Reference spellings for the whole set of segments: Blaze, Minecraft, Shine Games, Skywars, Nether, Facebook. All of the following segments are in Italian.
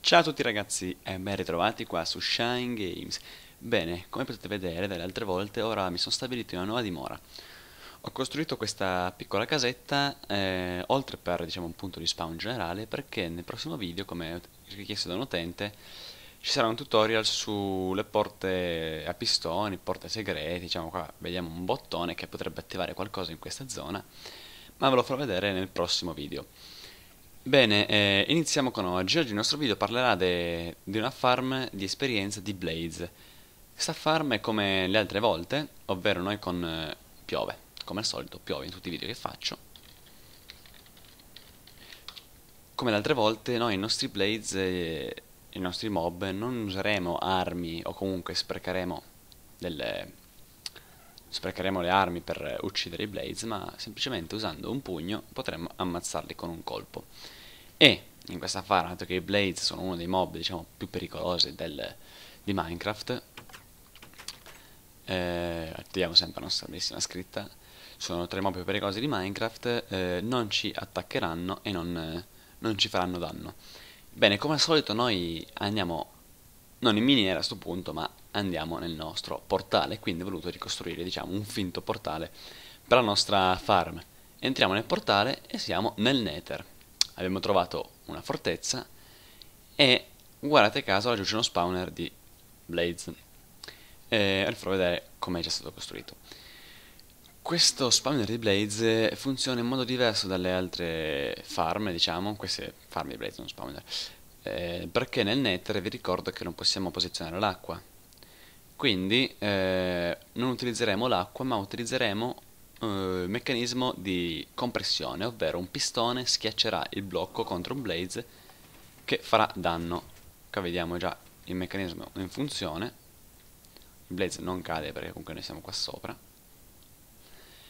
Ciao a tutti ragazzi e ben ritrovati qua su Shine Games. Bene, come potete vedere dalle altre volte, ora mi sono stabilito in una nuova dimora. Ho costruito questa piccola casetta, oltre per un punto di spawn generale, perché nel prossimo video, come richiesto da un utente, ci sarà un tutorial sulle porte a pistoni, porte segrete. Qua vediamo un bottone che potrebbe attivare qualcosa in questa zona, ma ve lo farò vedere nel prossimo video. Bene, iniziamo con oggi. Oggi il nostro video parlerà di una farm di esperienza di Blaze. Questa farm è come le altre volte, ovvero noi con piove, come al solito piove in tutti i video che faccio. Come le altre volte noi i nostri Blaze, i nostri mob, non useremo armi o comunque sprecheremo le armi per uccidere i Blaze, ma semplicemente usando un pugno potremmo ammazzarli con un colpo. E in questa farm, dato che i Blaze sono uno dei mob più pericolosi di Minecraft, attiviamo sempre la nostra bellissima scritta, sono tra i mob più pericolosi di Minecraft, non ci attaccheranno e non ci faranno danno. Bene, come al solito noi andiamo non in miniera a sto punto, ma andiamo nel nostro portale. Quindi ho voluto ricostruire un finto portale per la nostra farm. Entriamo nel portale e siamo nel Nether. Abbiamo trovato una fortezza e guardate caso laggiù c'è uno spawner di Blaze. Vi farò vedere come è già stato costruito. Questo spawner di Blaze funziona in modo diverso dalle altre farm, queste farm di Blaze, non spawner, perché nel Nether vi ricordo che non possiamo posizionare l'acqua. Quindi non utilizzeremo l'acqua, ma utilizzeremo un meccanismo di compressione, ovvero un pistone schiaccerà il blocco contro un Blaze che farà danno. Qua vediamo già il meccanismo in funzione. Il Blaze non cade perché comunque noi siamo qua sopra.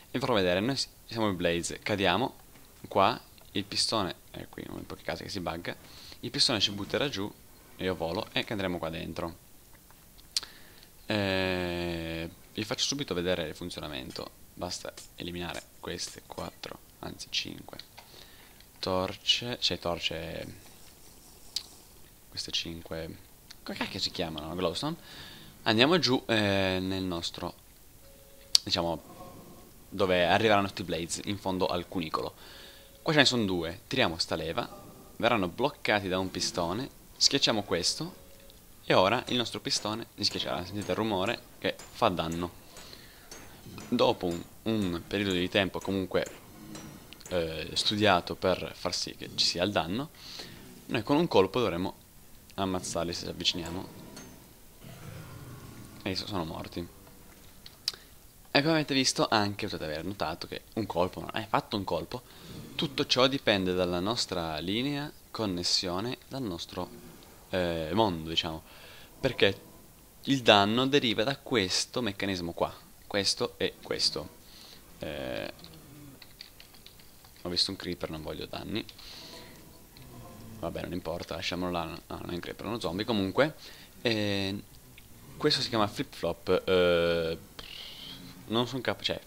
E vi farò vedere, noi siamo il Blaze, cadiamo qua, il pistone, qui in pochi casi che si bugga, il pistone ci butterà giù, io volo e cadremo qua dentro. Vi faccio subito vedere il funzionamento. Basta eliminare queste 4, anzi 5 torce, queste 5, come cacchio si chiamano? Glowstone. Andiamo giù nel nostro, dove arriveranno tutti i Blaze, in fondo al cunicolo. Qua ce ne sono due, tiriamo sta leva, verranno bloccati da un pistone, schiacciamo questo e ora il nostro pistone li schiaccerà. Sentite il rumore che fa danno. Dopo un periodo di tempo comunque studiato per far sì che ci sia il danno, noi con un colpo dovremo ammazzarli se ci avviciniamo. E sono morti. E come avete visto, anche potete aver notato che un colpo non è fatto un colpo. Tutto ciò dipende dalla nostra linea, connessione, dal nostro mondo, perché il danno deriva da questo meccanismo qua, questo e questo. Ho visto un creeper, non voglio danni, vabbè, non importa, lasciamolo là. No, non è un creeper, è uno zombie. Comunque questo si chiama flip flop, non sono capace.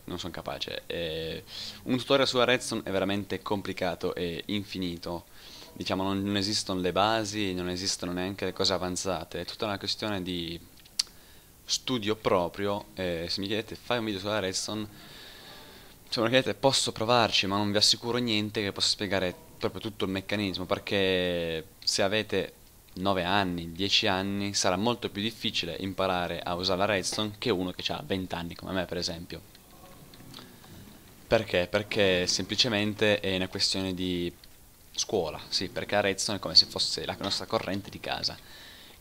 Un tutorial su Redstone è veramente complicato e infinito. Non esistono le basi, non esistono neanche le cose avanzate, è tutta una questione di studio proprio. Se mi chiedete fai un video sulla Redstone, mi chiedete posso provarci, ma non vi assicuro niente che possa spiegare proprio tutto il meccanismo, perché se avete 9 anni, 10 anni, sarà molto più difficile imparare a usare la Redstone che uno che ha 20 anni come me, per esempio. Perché? Perché semplicemente è una questione di scuola, sì, perché la Redstone è come se fosse la nostra corrente di casa.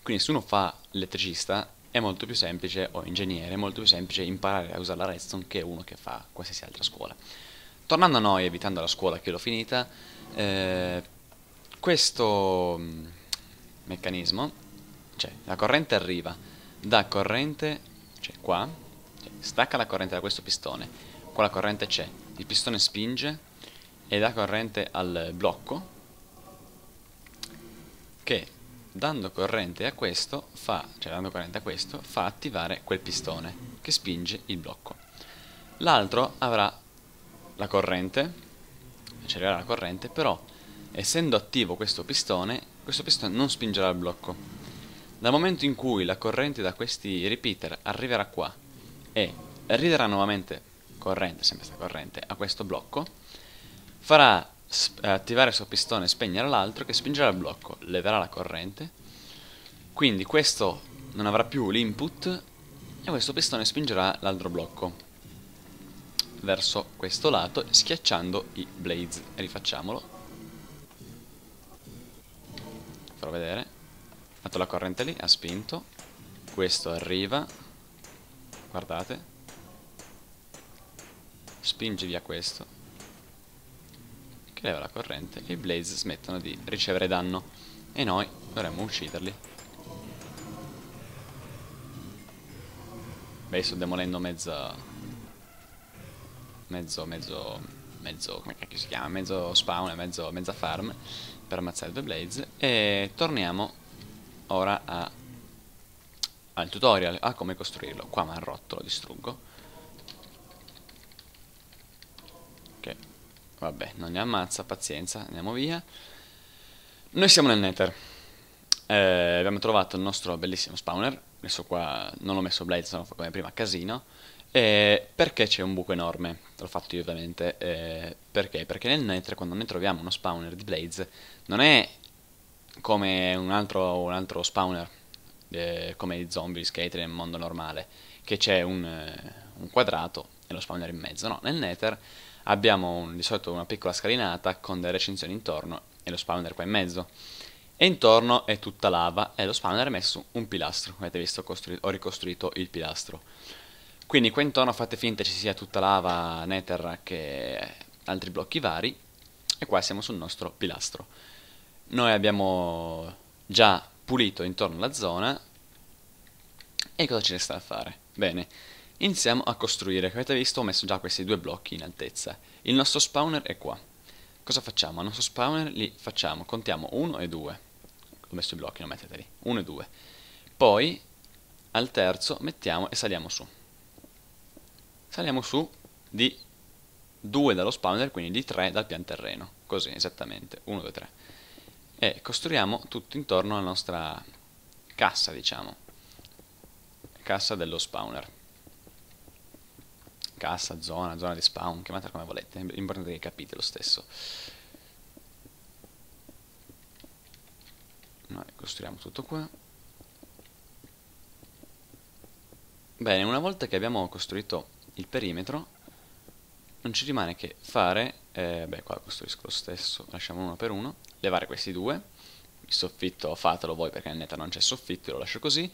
Quindi se uno fa elettricista è molto più semplice, o ingegnere, è molto più semplice imparare a usare la Redstone che uno che fa qualsiasi altra scuola. Tornando a noi, evitando la scuola che l'ho finita, questo meccanismo, la corrente arriva da corrente, qua, stacca la corrente da questo pistone, qua la corrente c'è, il pistone spinge e dà corrente al blocco che, dando corrente a questo, fa attivare quel pistone che spinge il blocco. L'altro avrà la corrente, ci arriverà la corrente, però essendo attivo questo pistone non spingerà il blocco. Dal momento in cui la corrente da questi repeater arriverà qua e riderà nuovamente corrente, sempre sta corrente, a questo blocco, farà attivare il suo pistone e spegnere l'altro, che spingerà il blocco, leverà la corrente, quindi questo non avrà più l'input e questo pistone spingerà l'altro blocco verso questo lato, schiacciando i blaze. Rifacciamolo, farò vedere. Ha fatto la corrente lì, ha spinto, questo arriva, guardate, spinge via questo che leva la corrente e i blaze smettono di ricevere danno e noi dovremmo ucciderli. Beh, sto demolendo mezzo come cacchio si chiama, mezzo spawn e mezza farm per ammazzare due blaze. E torniamo ora al tutorial, a come costruirlo. Qua mi ha rotto, lo distruggo. Ok, vabbè, non ne ammazza, pazienza, andiamo via. Noi siamo nel Nether, abbiamo trovato il nostro bellissimo spawner. Adesso qua non l'ho messo blaze, sennò come prima casino. Perché c'è un buco enorme? L'ho fatto io ovviamente. Perché? Perché nel Nether, quando ne troviamo uno spawner di blaze, non è come un altro spawner, come i zombie, gli skater nel mondo normale, che c'è un quadrato e lo spawner in mezzo. No, nel Nether abbiamo di solito una piccola scalinata con delle recinzioni intorno e lo spawner qua in mezzo. E intorno è tutta lava e lo spawner è messo un pilastro. Avete visto, ho ricostruito il pilastro. Quindi qua intorno fate finta ci sia tutta lava, nether, che altri blocchi vari. E qua siamo sul nostro pilastro. Noi abbiamo già pulito intorno alla zona. E cosa ci resta da fare? Bene, iniziamo a costruire. Come avete visto ho messo già questi due blocchi in altezza. Il nostro spawner è qua. Cosa facciamo? Al nostro spawner li facciamo, contiamo 1 e 2. Ho messo i blocchi, non metteteli. 1 e 2. Poi al terzo mettiamo e saliamo su. Saliamo su di 2 dallo spawner, quindi di 3 dal pian terreno. Così, esattamente, 1, 2, 3. E costruiamo tutto intorno alla nostra cassa, diciamo. Cassa dello spawner. Cassa, zona di spawn, chiamatela come volete. L'importante è che capite lo stesso. Noi costruiamo tutto qua. Bene, una volta che abbiamo costruito il perimetro non ci rimane che fare, beh, qua costruisco lo stesso, lasciamo uno per uno, levare questi due. Il soffitto fatelo voi, perché nel Nether non c'è soffitto, io lo lascio così.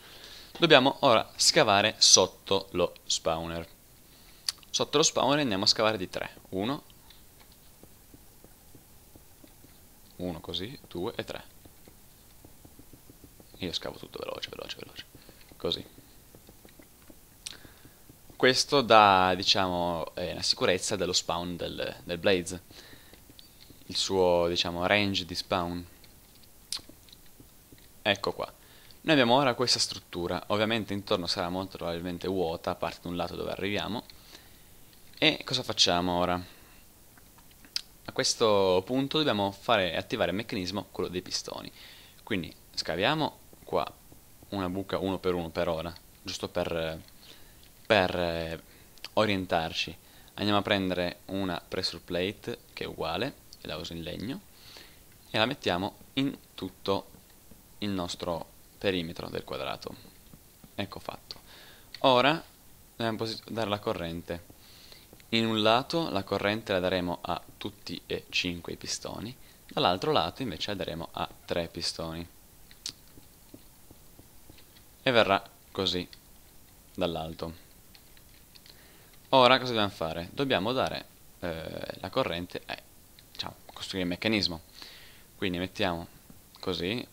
Dobbiamo ora scavare sotto lo spawner. Sotto lo spawner andiamo a scavare di 3, 1, 1 così, 2 e 3. Io scavo tutto veloce, così. Questo dà, diciamo, la sicurezza dello spawn del blaze, il suo, diciamo, range di spawn. Ecco qua. Noi abbiamo ora questa struttura, ovviamente intorno sarà molto probabilmente vuota, a parte un lato dove arriviamo. E cosa facciamo ora? A questo punto dobbiamo attivare il meccanismo, quello dei pistoni. Quindi scaviamo qua una buca uno per uno per ora, giusto per orientarci. Andiamo a prendere una pressure plate che è uguale, e la uso in legno, e la mettiamo in tutto il nostro perimetro del quadrato. Ecco fatto. Ora dobbiamo dare la corrente. In un lato la corrente la daremo a tutti e 5 i pistoni, dall'altro lato invece la daremo a 3 pistoni. E verrà così dall'alto. Ora cosa dobbiamo fare? Dobbiamo dare la corrente e, diciamo, costruire il meccanismo. Quindi mettiamo così.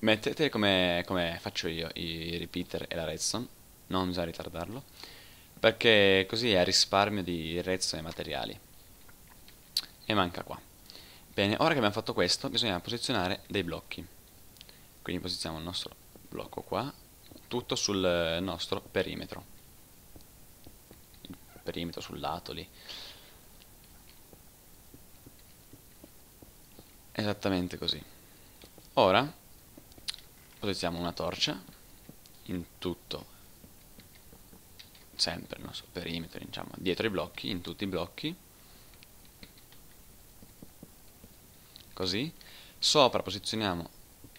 Mettete come faccio io i repeater e la redstone. Non bisogna ritardarlo, perché così è risparmio di redstone e materiali. E manca qua. Bene, ora che abbiamo fatto questo bisogna posizionare dei blocchi. Quindi posizioniamo il nostro blocco qua, tutto sul nostro perimetro sul lato lì. Esattamente così. Ora posizioniamo una torcia in tutto, sempre il nostro perimetro, diciamo, dietro i blocchi, in tutti i blocchi, così. Sopra posizioniamo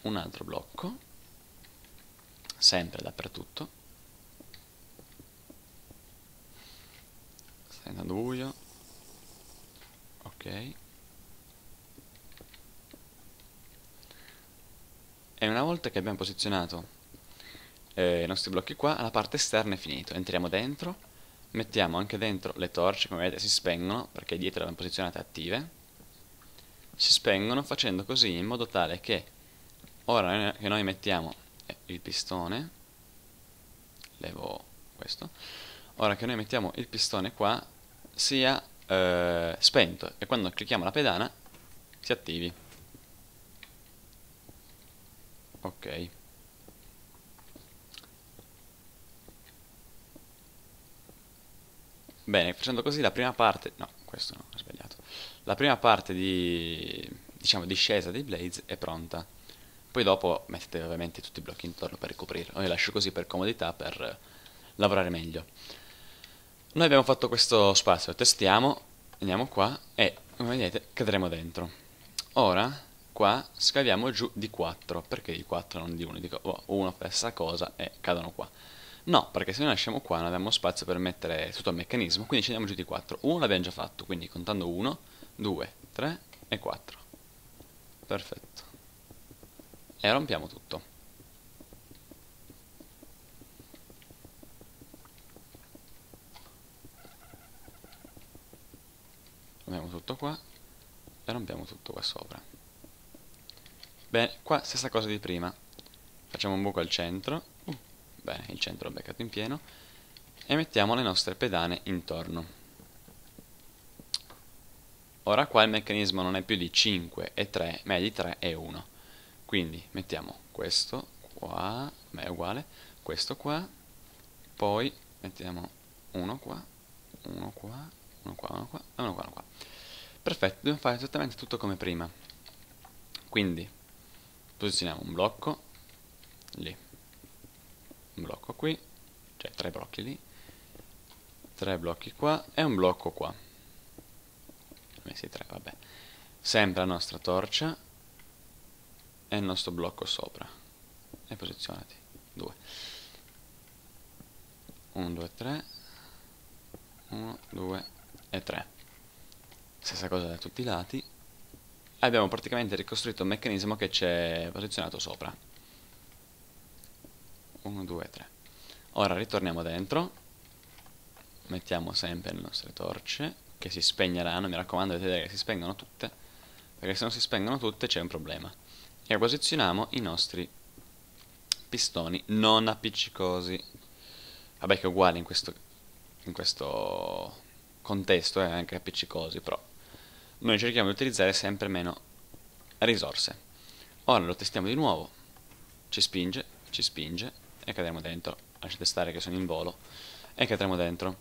un altro blocco, sempre dappertutto. Sta diventando buio. Ok. E una volta che abbiamo posizionato i nostri blocchi qua, la parte esterna è finita. Entriamo dentro, mettiamo anche dentro le torce, come vedete si spengono perché dietro le abbiamo posizionate attive. Si spengono facendo così in modo tale che ora che noi mettiamo il pistone, levo questo, ora che noi mettiamo il pistone qua sia spento e quando clicchiamo la pedana si attivi. Ok. Bene, facendo così la prima parte, no, questo no, ho sbagliato. La prima parte di, diciamo, discesa dei Blaze è pronta. Poi dopo mettete ovviamente tutti i blocchi intorno per ricoprirlo. Io li lascio così per comodità, per lavorare meglio. Noi abbiamo fatto questo spazio, testiamo, andiamo qua e, come vedete, cadremo dentro. Ora, qua, scaviamo giù di 4. Perché di 4 non di 1? Dico, oh, uno fa la stessa cosa e cadono qua. No, perché se noi lasciamo qua non abbiamo spazio per mettere tutto il meccanismo, quindi scendiamo giù di 4. 1 l'abbiamo già fatto, quindi contando 1, 2, 3 e 4. Perfetto. E rompiamo tutto. Rompiamo tutto qua e rompiamo tutto qua sopra. Bene, qua stessa cosa di prima. Facciamo un buco al centro. Bene, il centro l'ho beccato in pieno e mettiamo le nostre pedane intorno. Ora qua il meccanismo non è più di 5 e 3, ma è di 3 e 1. Quindi mettiamo questo qua, ma è uguale, questo qua, poi mettiamo uno qua, uno qua, uno qua, uno qua e uno qua, uno qua. Perfetto, dobbiamo fare esattamente tutto come prima. Quindi posizioniamo un blocco lì. Un blocco qui, cioè 3 blocchi lì, 3 blocchi qua e un blocco qua. Messi 3, vabbè. Sempre la nostra torcia e il nostro blocco sopra. E posizionati. 2. 1, 2, 3. 1, 2 e 3. Stessa cosa da tutti i lati. Abbiamo praticamente ricostruito il meccanismo che c'è posizionato sopra. 1, 2, 3. Ora ritorniamo dentro, mettiamo sempre le nostre torce, che si spegneranno, mi raccomando, dovete vedere che si spengono tutte, perché se non si spengono tutte c'è un problema. E posizioniamo i nostri pistoni non appiccicosi, vabbè che è uguale in questo contesto, anche appiccicosi, però noi cerchiamo di utilizzare sempre meno risorse. Ora lo testiamo di nuovo, ci spinge, e cadremo dentro, lasciate stare che sono in volo, e cadremo dentro.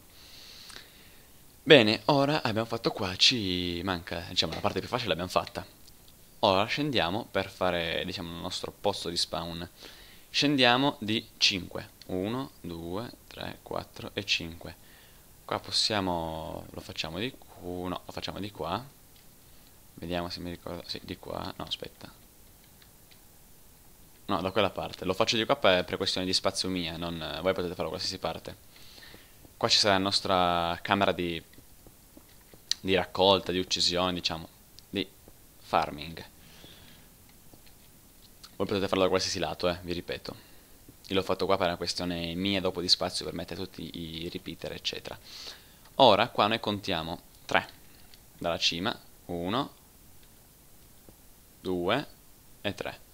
Bene, ora abbiamo fatto qua, ci manca, diciamo, la parte più facile l'abbiamo fatta. Ora scendiamo per fare, diciamo, il nostro posto di spawn. Scendiamo di 5, 1, 2, 3, 4 e 5. Qua possiamo, lo facciamo di qua, no, lo facciamo di qua, vediamo se mi ricordo, sì, di qua, no, aspetta. No, da quella parte. Lo faccio di qua per questione di spazio mia, non, voi potete farlo qualsiasi parte. Qua ci sarà la nostra camera di raccolta, di uccisione, diciamo, di farming. Voi potete farlo da qualsiasi lato, vi ripeto. Io l'ho fatto qua per una questione mia, dopo di spazio, per mettere tutti i repeater, eccetera. Ora, qua noi contiamo 3. Dalla cima, 1, 2 e 3.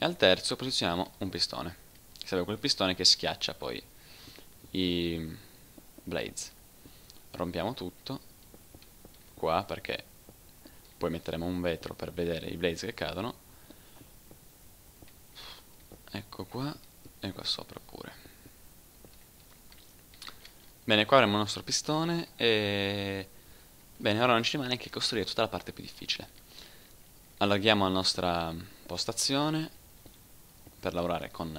E al terzo posizioniamo un pistone. Serve quel pistone che schiaccia poi i blades. Rompiamo tutto qua perché poi metteremo un vetro per vedere i blades che cadono. Ecco qua e qua sopra pure. Bene, qua avremo il nostro pistone e... Bene, ora non ci rimane che costruire tutta la parte più difficile. Allarghiamo la nostra postazione per lavorare con,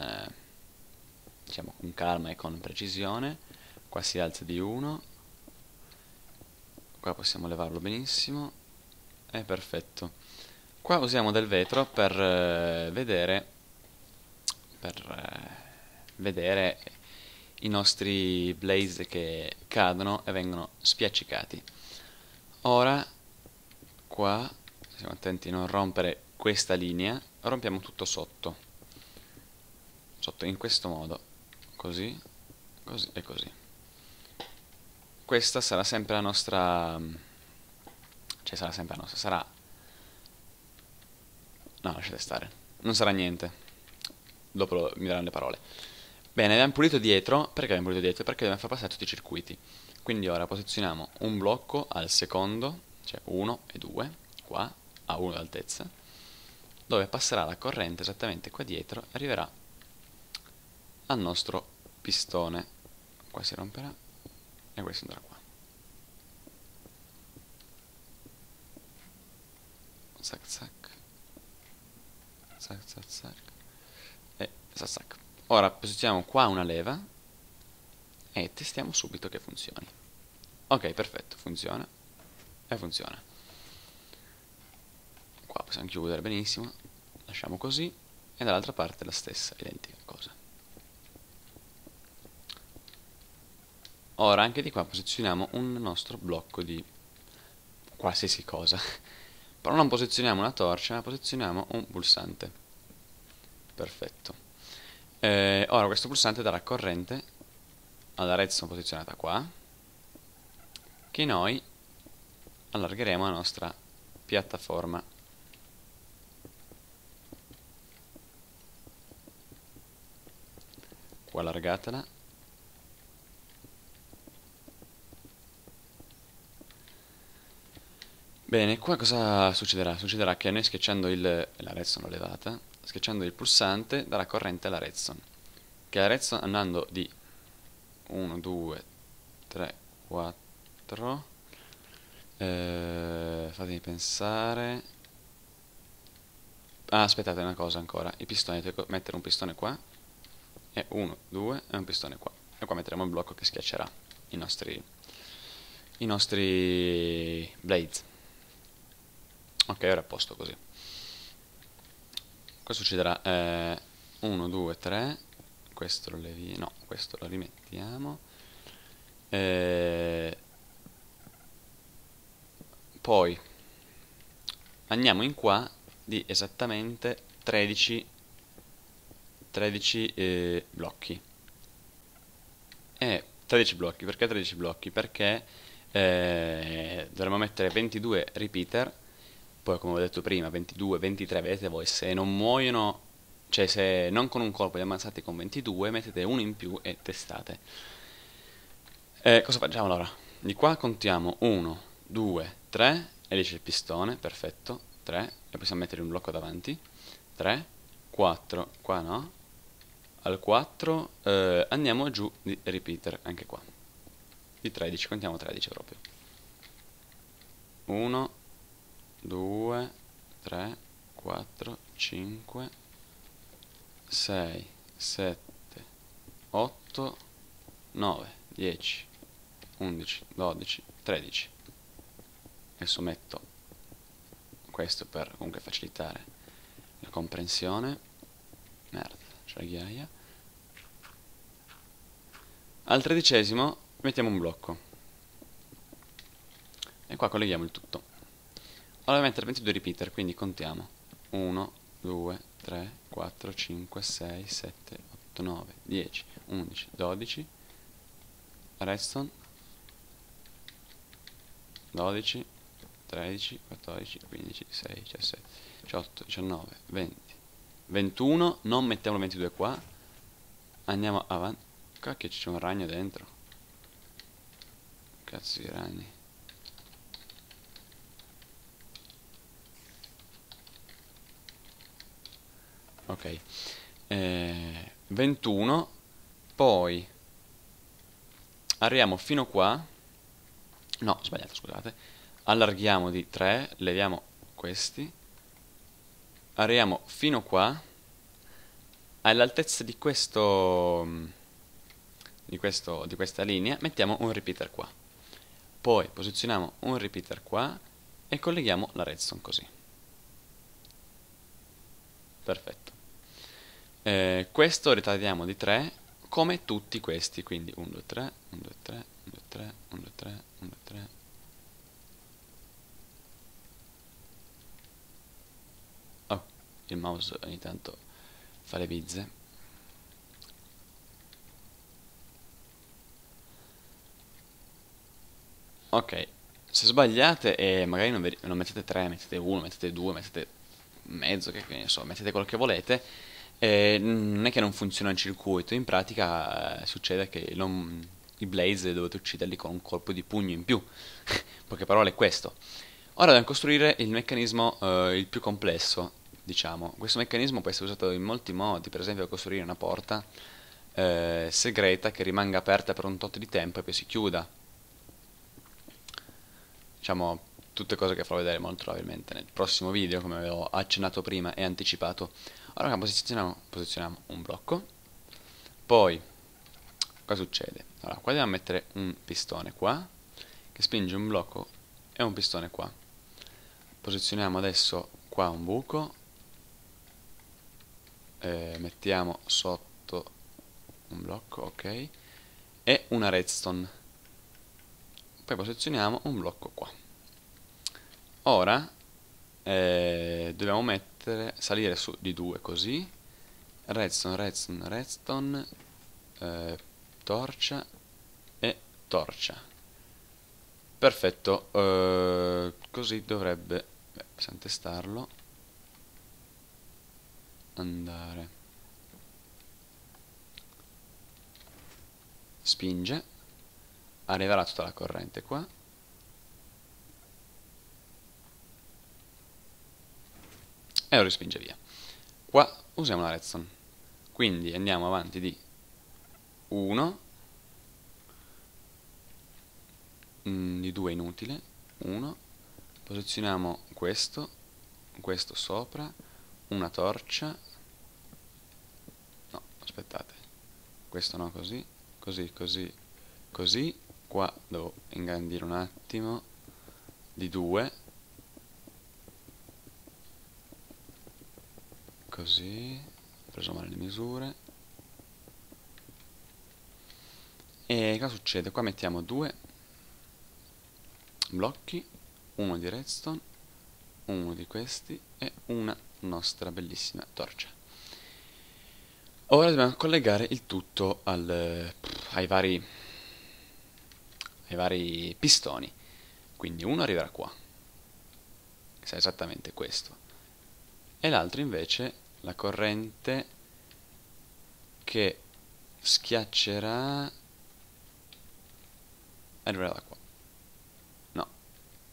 diciamo, con calma e con precisione. Qua si alza di 1. Qua possiamo levarlo benissimo. È perfetto. Qua usiamo del vetro per vedere i nostri blaze che cadono e vengono spiaccicati. Ora qua siamo attenti a non rompere questa linea, rompiamo tutto sotto, in questo modo, così, così e così. Questa sarà sempre la nostra, cioè sarà sempre la nostra, sarà, no, lasciate stare, non sarà niente, dopo mi daranno le parole. Bene, abbiamo pulito dietro, perché abbiamo pulito dietro? Perché dobbiamo far passare tutti i circuiti, quindi ora posizioniamo un blocco al secondo, cioè 1 e 2, qua, a 1 d'altezza, dove passerà la corrente esattamente qua dietro e arriverà al nostro pistone. Qua si romperà e questo andrà qua. Zac zac. Zac zac zac. E zac zac. Ora posizioniamo qua una leva e testiamo subito che funzioni. Ok, perfetto, funziona. E funziona. Qua possiamo chiudere benissimo, lasciamo così, e dall'altra parte la stessa identica cosa. Ora anche di qua posizioniamo un nostro blocco di qualsiasi cosa, però non posizioniamo una torcia, ma posizioniamo un pulsante. Perfetto. Ora questo pulsante darà corrente alla redstone posizionata qua, che noi allargheremo la nostra piattaforma. Qua allargatela, bene. Qua cosa succederà? Succederà che noi schiacciando la redstone l'ho levata, schiacciando il pulsante darà corrente alla redstone, che la redstone andando di 1, 2, 3, 4, fatemi pensare, aspettate una cosa ancora, i pistoni, devo mettere un pistone qua e 1, 2 e un pistone qua, e qua metteremo il blocco che schiaccerà i nostri blades. Ok, ora è a posto così. Cosa succederà? 1, 2, 3, questo lo levi, no, questo lo rimettiamo, poi andiamo in qua di esattamente 13 blocchi. 13 blocchi, perché 13 blocchi? Perché dovremmo mettere 22 repeater, poi come ho detto prima 22, 23, vedete voi, se non muoiono, cioè se non con un colpo li ammazzate con 22, mettete uno in più e testate. Cosa facciamo allora? Di qua contiamo 1, 2, 3 e lì c'è il pistone, perfetto, 3, e possiamo mettere un blocco davanti, 3, 4, qua no. Al 4 andiamo giù di repeater anche qua di 13, contiamo 13 proprio, 1 2 3 4 5 6 7 8 9 10 11 12 13. Adesso metto questo per comunque facilitare la comprensione. Merda, c'è la ghiaia. Al 13° mettiamo un blocco e qua colleghiamo il tutto. Allora mettere 22 repeater, quindi contiamo 1, 2, 3, 4, 5, 6, 7, 8, 9, 10, 11, 12 redstone, 12, 13, 14, 15, 16, 17, 18, 19, 20, 21, non mettiamo 22 qua, andiamo avanti. Cacchio, c'è un ragno dentro, cazzo di ragni. Ok, 21, poi arriviamo fino qua, no, sbagliato, scusate, allarghiamo di 3, leviamo questi arriviamo fino qua, all'altezza di questa linea mettiamo un repeater qua, poi posizioniamo un repeater qua e colleghiamo la redstone così. Perfetto. Questo ritardiamo di 3 come tutti questi, quindi 1, 2, 3, 1, 2, 3, 1, 2, 3, 1, 2, 3, 1, 2, 3. Oh, il mouse ogni tanto fa le bizze. Ok, se sbagliate e magari non mettete 3, mettete 1, mettete 2, mettete mezzo, che ne so, mettete quello che volete, non è che non funziona il circuito, in pratica succede che i Blaze dovete ucciderli con un colpo di pugno in più. Poche parole, è questo. Ora dobbiamo costruire il meccanismo il più complesso, diciamo. Questo meccanismo può essere usato in molti modi, per esempio costruire una porta segreta che rimanga aperta per un tot di tempo e poi si chiuda. Diciamo, tutte cose che farò vedere molto probabilmente nel prossimo video, come avevo accennato prima e anticipato. Allora posizioniamo un blocco. Poi, cosa succede? Allora, qua dobbiamo mettere un pistone qua, che spinge un blocco e un pistone qua. Posizioniamo adesso qua un buco. Mettiamo sotto un blocco, ok. E una redstone. Poi posizioniamo un blocco qua. Ora dobbiamo salire su di 2 così, redstone, torcia e torcia. Perfetto, così dovrebbe, possiamo testarlo, andare, spinge. Arriverà tutta la corrente qua. E lo respinge via. Qua usiamo la redstone. Quindi andiamo avanti di 1. Di 2 inutile. 1. Posizioniamo questo sopra. Una torcia. No, aspettate. Questo no, così. Così, così, così. Qua devo ingrandire un attimo di 2, così, ho preso male le misure. E cosa succede? Qua mettiamo 2 blocchi, uno di redstone, uno di questi e una nostra bellissima torcia. Ora dobbiamo collegare il tutto ai vari pistoni. Quindi uno arriverà qua, che sarà esattamente questo, e l'altro invece la corrente che schiaccerà arriverà da qua. No,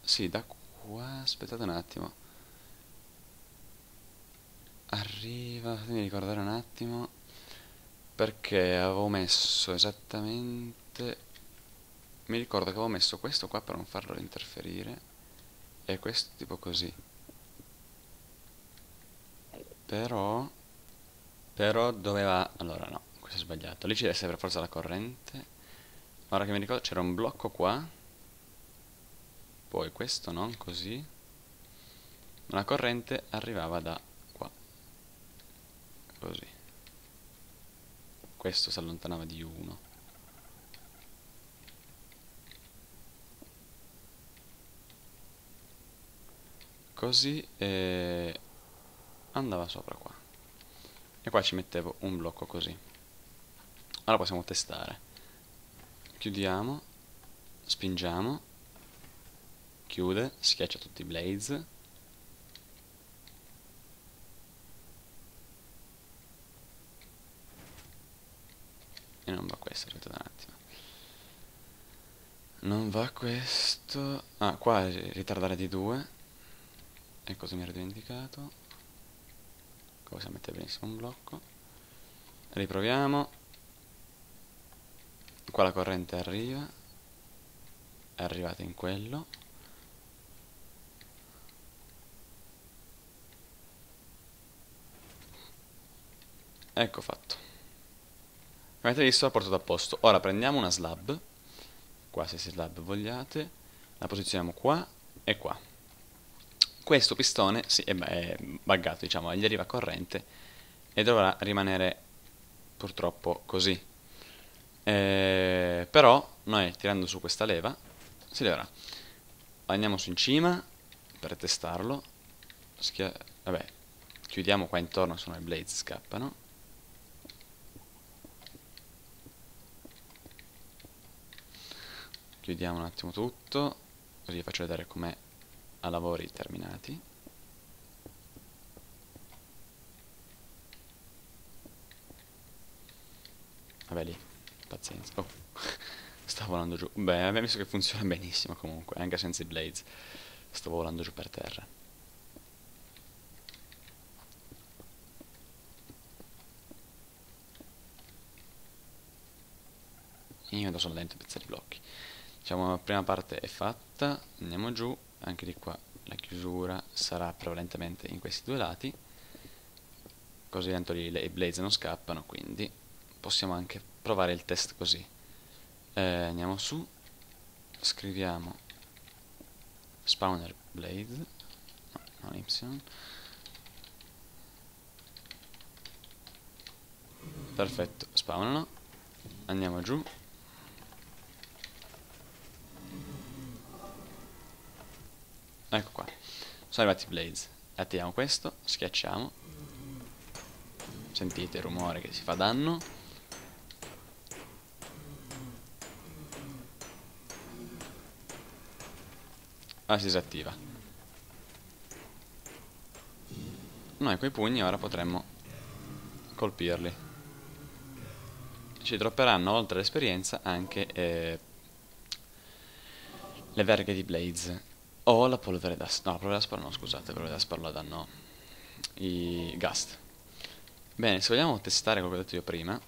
sì, da qua, aspettate un attimo, arriva, fatemi ricordare un attimo, perché avevo messo esattamente, mi ricordo che avevo messo questo qua per non farlo interferire e questo tipo così, però doveva, allora no, questo è sbagliato, lì ci deve essere per forza la corrente. Ora che mi ricordo c'era un blocco qua, poi questo non così, ma la corrente arrivava da qua così, questo si allontanava di 1. Così e andava sopra qua. E qua ci mettevo un blocco così. Allora possiamo testare. Chiudiamo, spingiamo, chiude, schiaccia tutti i Blaze. E non va questo, aspettate un attimo. Non va questo. Ah, qua ritardare di 2. E cosa mi ero dimenticato? Cosa mette benissimo un blocco. Riproviamo. Qua la corrente arriva. È arrivata in quello. Ecco fatto. Avete visto, l'ho portato a posto. Ora prendiamo una slab, qualsiasi slab vogliate, la posizioniamo qua e qua. Questo pistone sì, è buggato, diciamo, gli arriva corrente e dovrà rimanere purtroppo così. Però noi tirando su questa leva si leverà. Andiamo su in cima per testarlo. Vabbè, chiudiamo qua intorno, se no i Blaze scappano. Chiudiamo un attimo tutto, così vi faccio vedere com'è a lavori terminati. Vabbè, lì, pazienza. Oh, stavo volando giù. Beh, abbiamo visto che funziona benissimo comunque, anche senza i Blaze. Stavo volando giù per terra. Io do solo dentro pezzi di blocchi. Diciamo la prima parte è fatta, andiamo giù, anche di qua la chiusura sarà prevalentemente in questi due lati, così tanto i Blaze non scappano, quindi possiamo anche provare il test così. Andiamo su, scriviamo spawner Blaze, no, non Y. Perfetto, spawnano, andiamo giù. Ecco qua, sono arrivati i Blaze. Attiviamo questo, schiacciamo. Sentite il rumore che si fa danno. Ah, si disattiva. Noi coi pugni ora potremmo colpirli. Ci dropperanno, oltre all'esperienza, anche le verghe di Blaze. O la polvere da no, la polvere da sparo danno i ghast. Bene, se vogliamo testare quello che ho detto io prima,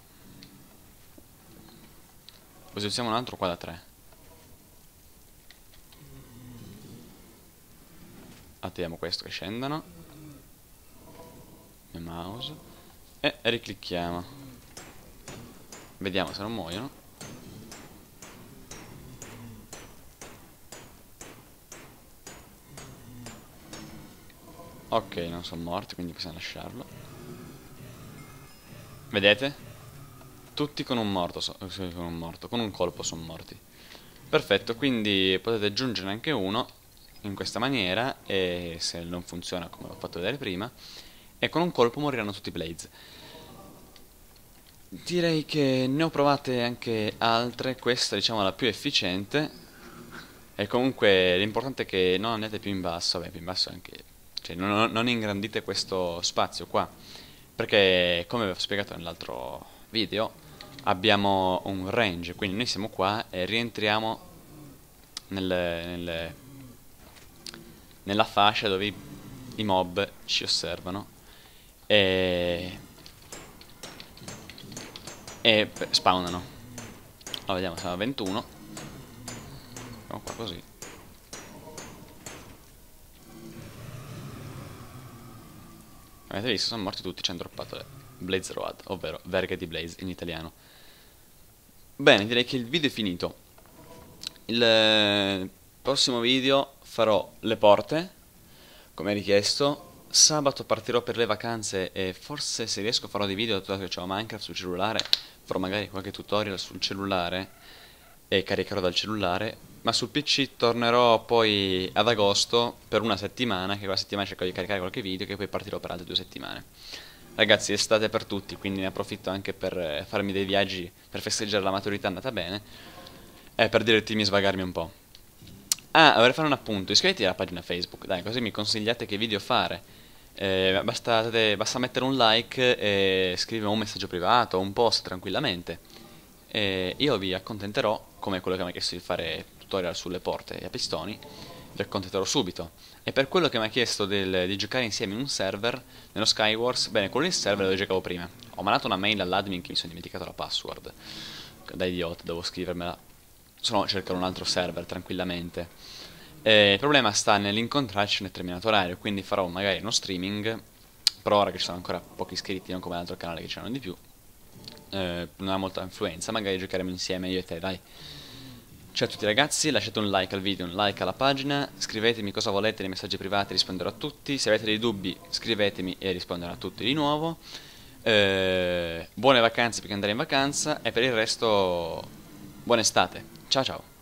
posizioniamo un altro qua da 3. Attiviamo questo che scendano. Il mouse. E riclicchiamo. Vediamo se non muoiono. Ok, non sono morti, quindi possiamo lasciarlo. Vedete? Tutti con un morto, con un colpo sono morti. Perfetto, quindi potete aggiungerne anche uno in questa maniera, e se non funziona come l'ho fatto vedere prima, e con un colpo moriranno tutti i Blaze. Direi che ne ho provate anche altre, questa diciamo è la più efficiente. E comunque l'importante è che non andate più in basso, vabbè più in basso anche... Cioè, non ingrandite questo spazio qua, perché come vi ho spiegato nell'altro video abbiamo un range, quindi noi siamo qua e rientriamo nella fascia dove i mob ci osservano e spawnano. Allora vediamo, siamo a 21. Siamo qua così. Avete visto? Sono morti tutti, ci hanno droppato le Blaze Road, ovvero verghe di Blaze in italiano. Bene, direi che il video è finito. Il prossimo video farò le porte, come richiesto. Sabato partirò per le vacanze e forse, se riesco, farò dei video, dato che ho Minecraft sul cellulare. Farò magari qualche tutorial sul cellulare e caricherò dal cellulare. Ma sul PC tornerò poi ad agosto per una settimana, che quella settimana cerco di caricare qualche video, che poi partirò per altre 2 settimane. Ragazzi, estate per tutti, quindi ne approfitto anche per farmi dei viaggi, per festeggiare la maturità andata bene e per divertirmi e svagarmi un po'. Ah, vorrei fare un appunto, iscriviti alla pagina Facebook, dai, così mi consigliate che video fare. Basta mettere un like e scrivere un messaggio privato o un post tranquillamente. Io vi accontenterò, come quello che mi ha chiesto di fare tutorial sulle porte e a pistoni, vi accontenterò subito. E per quello che mi ha chiesto di giocare insieme in un server, nello Skywars, bene, quello del server dove giocavo prima. Ho mandato una mail all'admin che mi sono dimenticato la password. Da idiota, devo scrivermela. Se no, cercherò un altro server tranquillamente. Il problema sta nell'incontrarci in un determinato orario, quindi farò magari uno streaming per ora che ci sono ancora pochi iscritti, non come l'altro canale che c'erano di più, non ha molta influenza. Magari giocheremo insieme io e te, dai. Ciao a tutti ragazzi, lasciate un like al video, un like alla pagina, scrivetemi cosa volete nei messaggi privati, risponderò a tutti. Se avete dei dubbi scrivetemi e risponderò a tutti di nuovo. Buone vacanze perché andare in vacanza, e per il resto buona estate, ciao ciao.